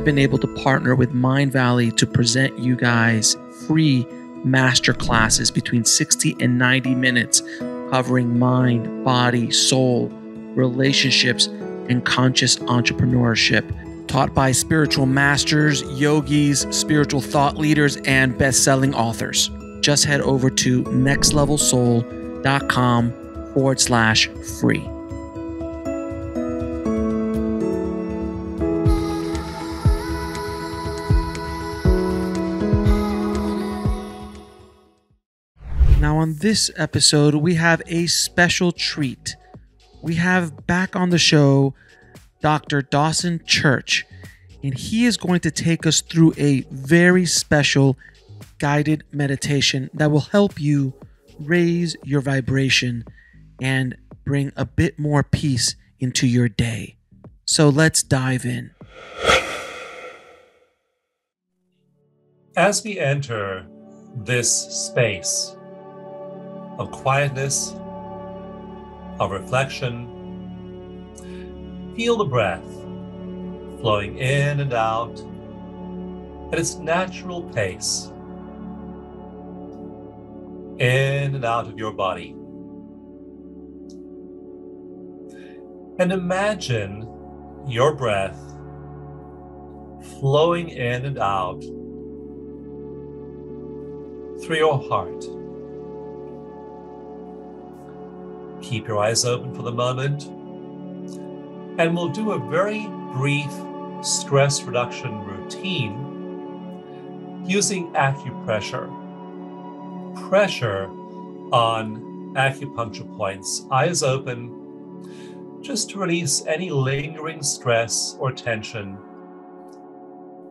I've been able to partner with Mindvalley to present you guys free master classes between 60 and 90 minutes covering mind, body, soul, relationships, and conscious entrepreneurship, taught by spiritual masters, yogis, spiritual thought leaders, and best-selling authors. Just head over to nextlevelsoul.com/free. Now on this episode, we have a special treat. We have back on the show Dr. Dawson Church, and he is going to take us through a very special guided meditation that will help you raise your vibration and bring a bit more peace into your day. So let's dive in. As we enter this space of quietness, of reflection, feel the breath flowing in and out at its natural pace, in and out of your body. And imagine your breath flowing in and out through your heart. Keep your eyes open for the moment, and we'll do a very brief stress reduction routine using acupressure. Pressure on acupuncture points, eyes open, just to release any lingering stress or tension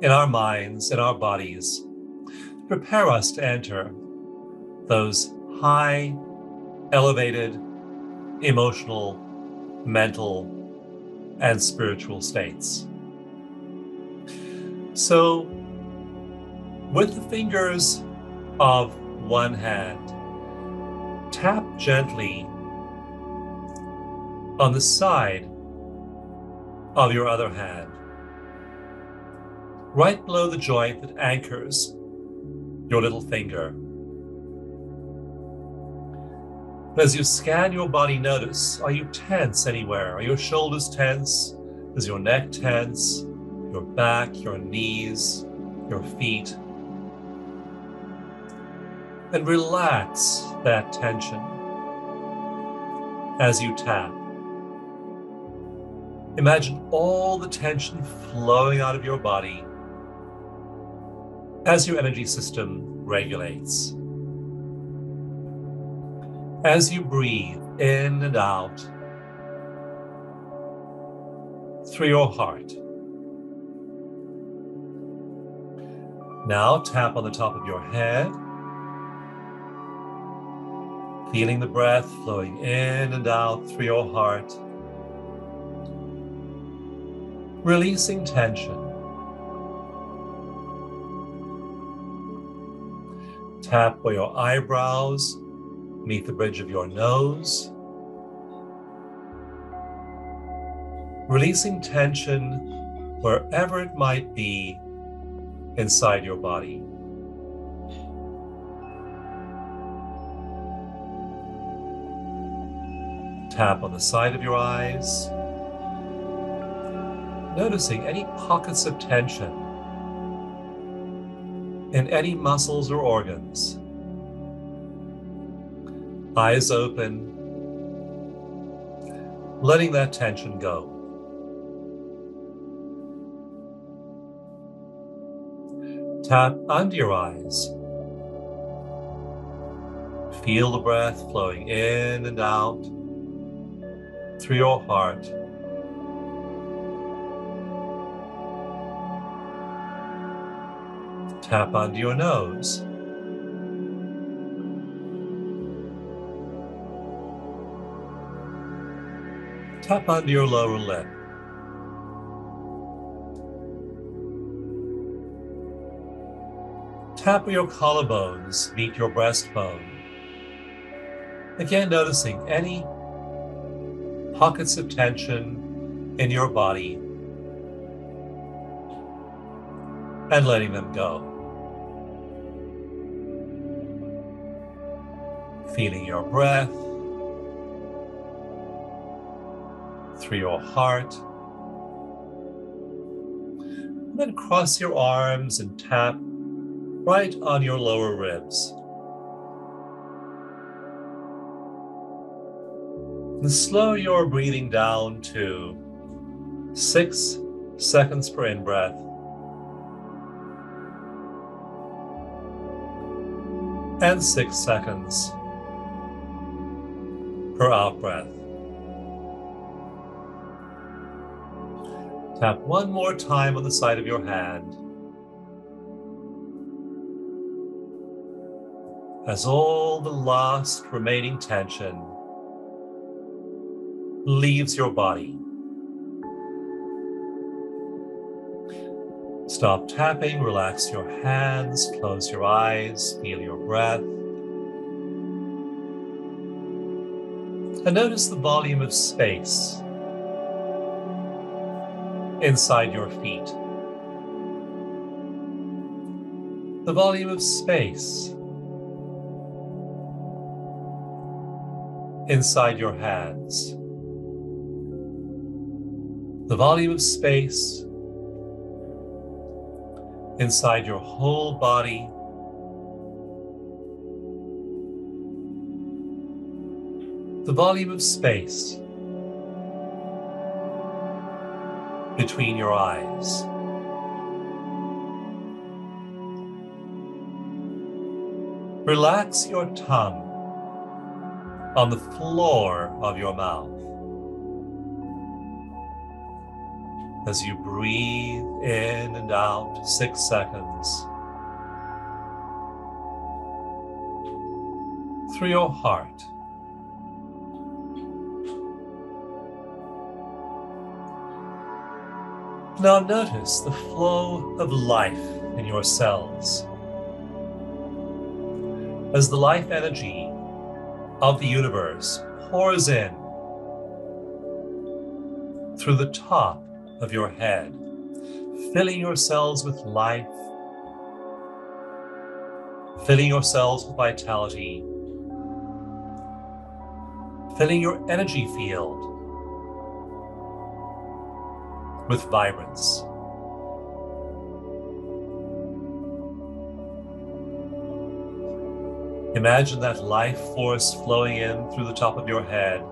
in our minds, in our bodies, to prepare us to enter those high, elevated, emotional, mental, and spiritual states. So, with the fingers of one hand, tap gently on the side of your other hand, right below the joint that anchors your little finger. As you scan your body, notice, are you tense anywhere? Are your shoulders tense? Is your neck tense? Your back, your knees, your feet? And relax that tension as you tap. Imagine all the tension flowing out of your body as your energy system regulates. As you breathe in and out through your heart. Now tap on the top of your head, feeling the breath flowing in and out through your heart, releasing tension. Tap where your eyebrows meet the bridge of your nose, releasing tension wherever it might be inside your body. Tap on the side of your eyes, noticing any pockets of tension in any muscles or organs. Eyes open, letting that tension go. Tap under your eyes. Feel the breath flowing in and out through your heart. Tap onto your nose. Tap onto your lower lip. Tap where your collarbones meet your breastbone. Again, noticing any pockets of tension in your body and letting them go. Feeling your breath through your heart. And then cross your arms and tap right on your lower ribs. And slow your breathing down to 6 seconds per in-breath and 6 seconds per out-breath. Tap one more time on the side of your hand. As all the last remaining tension leaves your body. Stop tapping, relax your hands, close your eyes, feel your breath. And notice the volume of space inside your feet. The volume of space inside your hands. The volume of space inside your whole body. The volume of space between your eyes. Relax your tongue on the floor of your mouth. As you breathe in and out, 6 seconds. Through your heart. Now notice the flow of life in your cells. As the life energy of the universe pours in through the top of your head, filling your cells with life, filling your cells with vitality, filling your energy field with vibrance. Imagine that life force flowing in through the top of your head,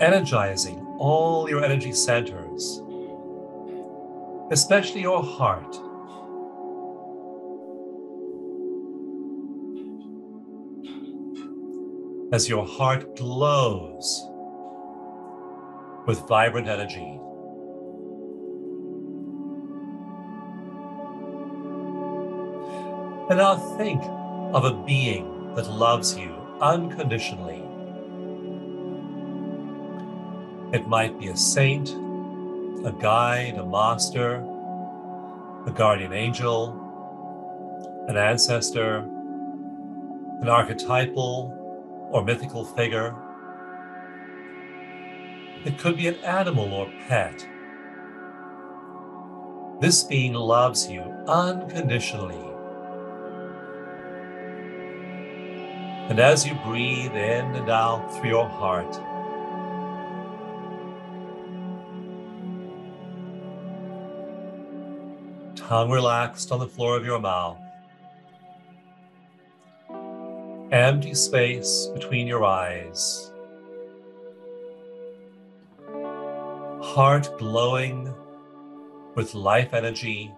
energizing all your energy centers, especially your heart. As your heart glows with vibrant energy. And now think of a being that loves you unconditionally. It might be a saint, a guide, a master, a guardian angel, an ancestor, an archetypal or mythical figure. It could be an animal or pet. This being loves you unconditionally. And as you breathe in and out through your heart, tongue relaxed on the floor of your mouth. Empty space between your eyes. Heart glowing with life energy.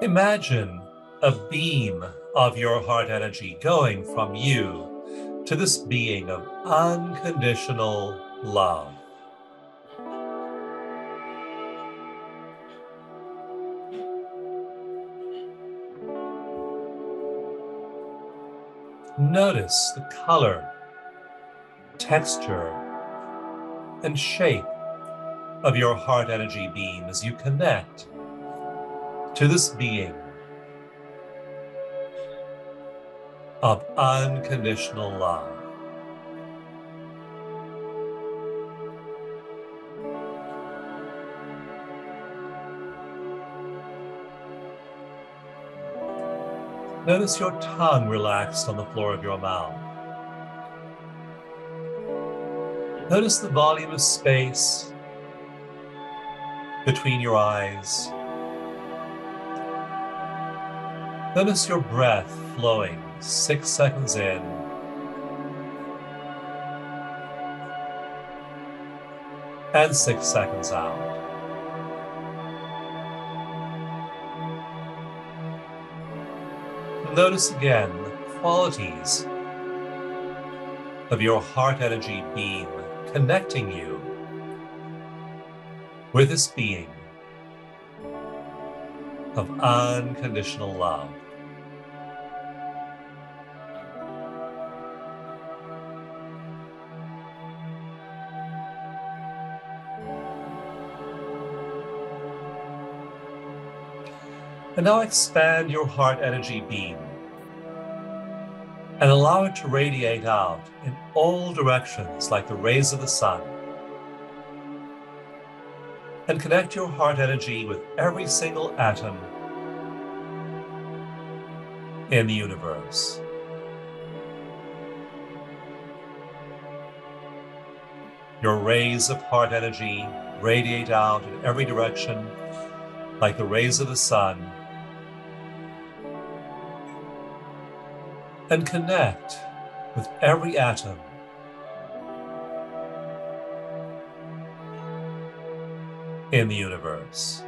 Imagine a beam of your heart energy going from you to this being of unconditional love. Notice the color, texture, and shape of your heart energy beam as you connect to this being of unconditional love. Notice your tongue relaxed on the floor of your mouth. Notice the volume of space between your eyes. Notice your breath flowing 6 seconds in, 6 seconds out. Notice again the qualities of your heart energy beam connecting you with this being of unconditional love. And now expand your heart energy beam and allow it to radiate out in all directions like the rays of the sun. And connect your heart energy with every single atom in the universe. Your rays of heart energy radiate out in every direction like the rays of the sun. And connect with every atom in the universe.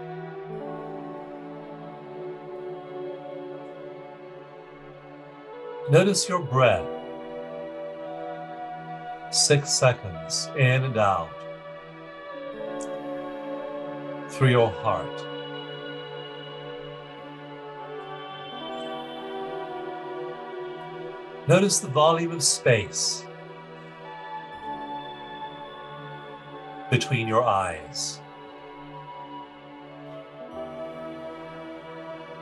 Notice your breath, 6 seconds in and out through your heart. Notice the volume of space between your eyes.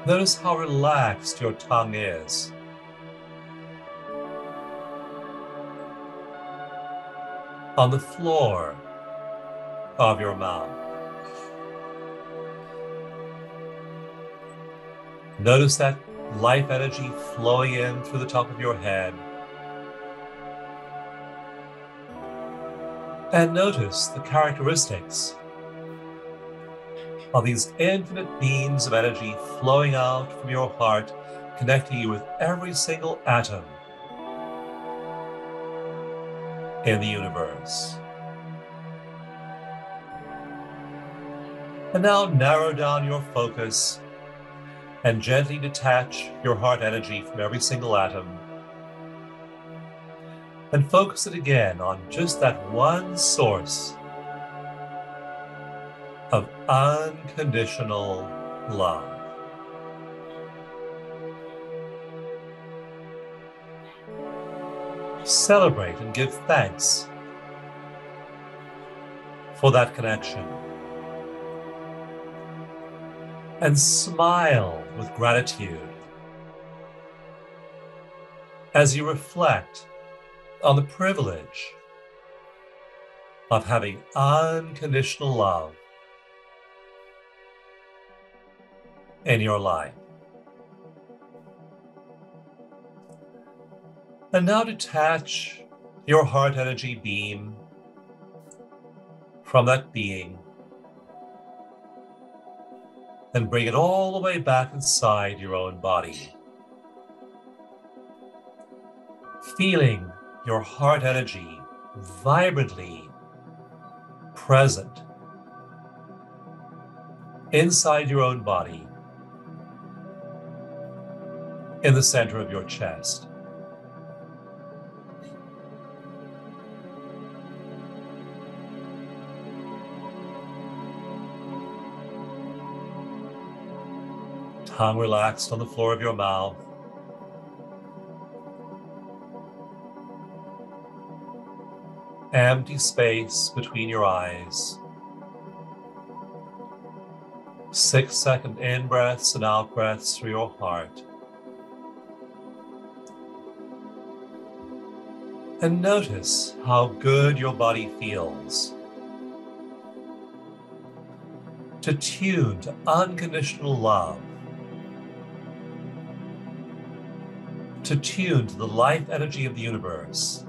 Notice how relaxed your tongue is. On the floor of your mouth. Notice that life energy flowing in through the top of your head. And notice the characteristics of these infinite beams of energy flowing out from your heart, connecting you with every single atom in the universe. And now narrow down your focus and gently detach your heart energy from every single atom. And focus it again on just that one source of unconditional love. Celebrate and give thanks for that connection. And smile with gratitude as you reflect on the privilege of having unconditional love in your life. And now detach your heart energy beam from that being. And bring it all the way back inside your own body. Feeling your heart energy vibrantly present inside your own body in the center of your chest. Tongue relaxed on the floor of your mouth. Empty space between your eyes. 6 second in breaths and out breaths through your heart. And notice how good your body feels to tune to unconditional love to tune to the life energy of the universe.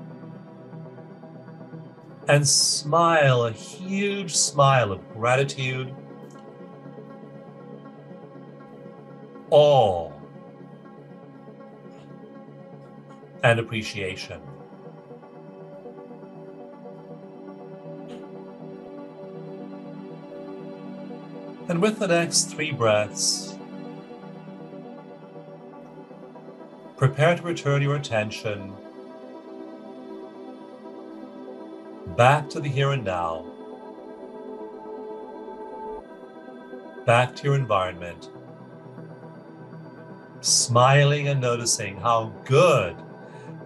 And smile a huge smile of gratitude, awe, and appreciation. And with the next 3 breaths, prepare to return your attention back to the here and now, back to your environment, smiling and noticing how good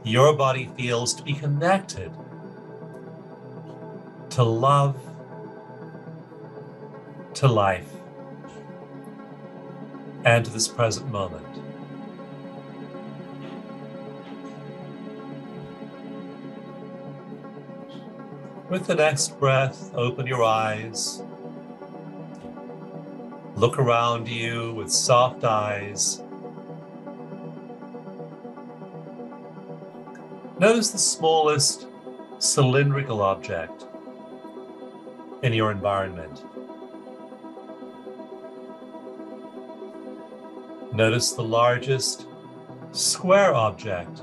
your body feels to be connected to love, to life, and to this present moment. With the next breath, open your eyes. Look around you with soft eyes. Notice the smallest cylindrical object in your environment. Notice the largest square object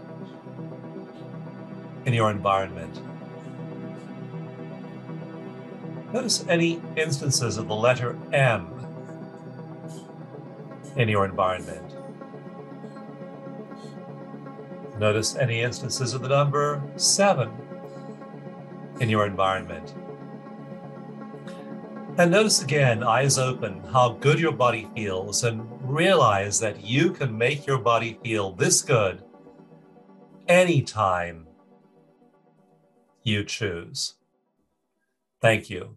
in your environment. Notice any instances of the letter M in your environment. Notice any instances of the number 7 in your environment. And notice again, eyes open, how good your body feels, and realize that you can make your body feel this good anytime you choose. Thank you.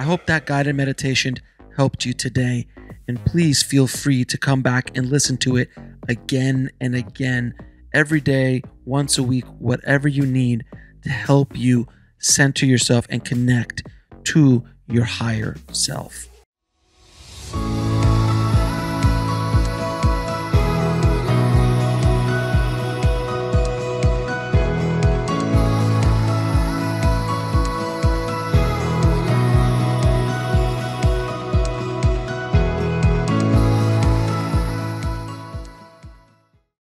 I hope that guided meditation helped you today. And please feel free to come back and listen to it again and again, every day, once a week, whatever you need to help you center yourself and connect to your higher self.